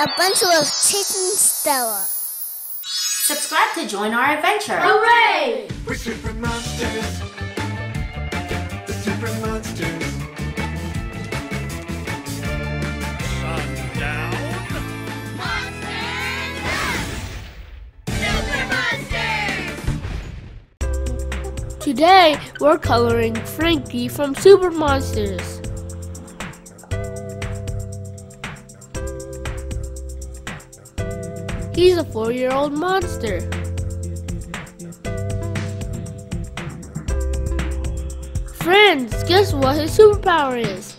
a bunch of Chasing Stella. Subscribe to join our adventure. Hooray! We're Super Monsters. The Super Monsters. Today, we're coloring Frankie from Super Monsters. He's a 4-year-old monster. Friends, guess what his superpower is?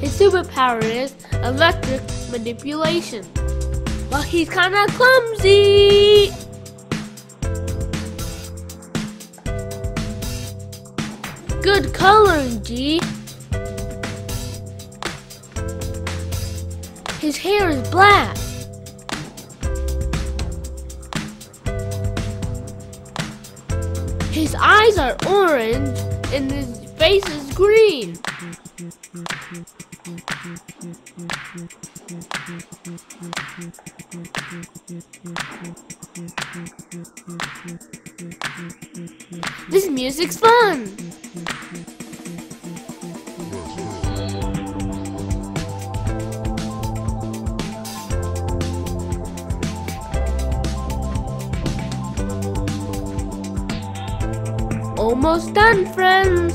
His superpower is electric manipulation. But he's kinda clumsy! Good coloring, G. His hair is black. His eyes are orange and his face is green. This music's fun. Almost done, friends!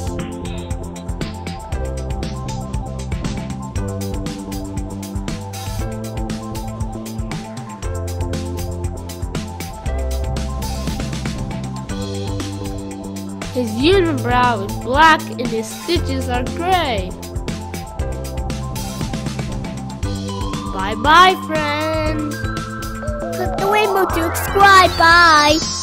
His unibrow is black and his stitches are gray. Bye-bye, friends! Click the rainbow to subscribe, bye!